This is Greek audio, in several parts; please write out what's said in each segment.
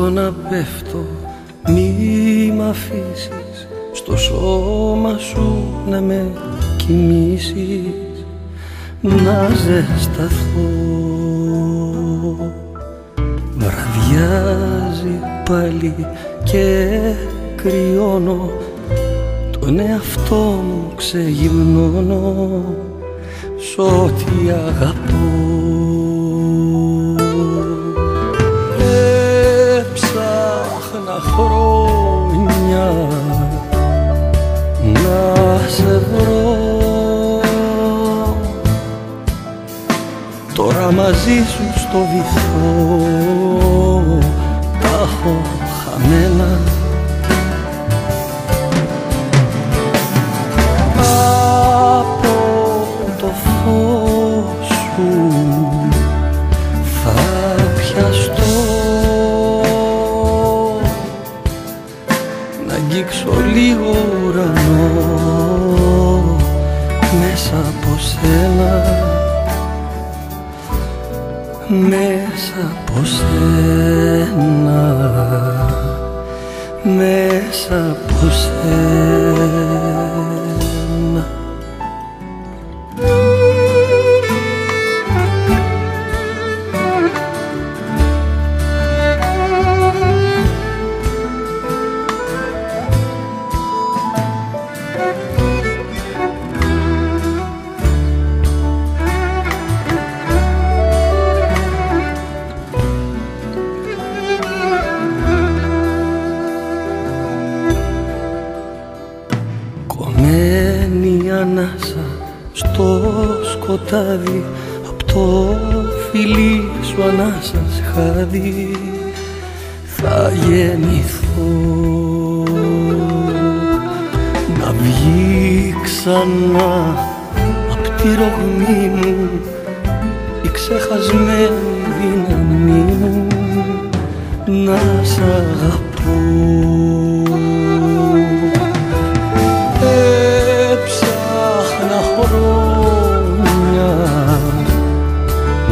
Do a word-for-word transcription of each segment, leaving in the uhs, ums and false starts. νιώθω να πέφτω, μη μ' αφήσεις στο σώμα σου να με κοιμήσεις, να ζεσταθώ. Βραδιάζει πάλι και κρυώνω, τον εαυτό μου ξεγυμνώνω σ' ό,τι αγαπώ. Έψαχνα χρόνια να σε βρω, τώρα μαζί σου στο βυθό τα έχω χαμένα. Λίγο ουρανό μέσα από σένα, μέσα από σένα, μέσα από σένα. Κομμένη ανάσα στο σκοτάδι, απ' το φιλί σου ανάσας χάδι θα γεννηθώ. Να βγει ξανά απ' τη ρογμή μου η ξεχασμένη δύναμή μου, να σ' αγαπώ.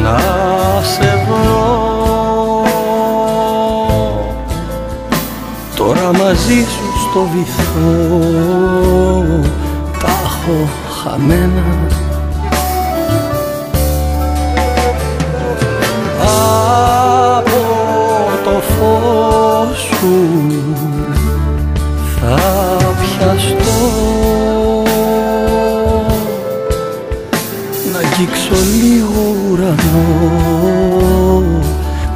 Να σε βρω, τώρα μαζί σου στο βυθό τα έχω χαμένα. Από το φως σου θα πιαστώ, να αγγίξω λίγο ουρανό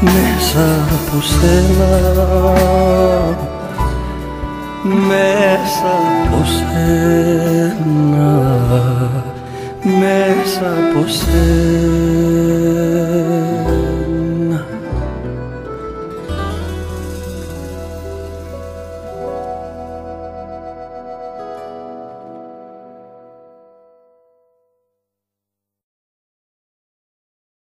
μέσα από σένα, μέσα από σένα, μέσα από σένα.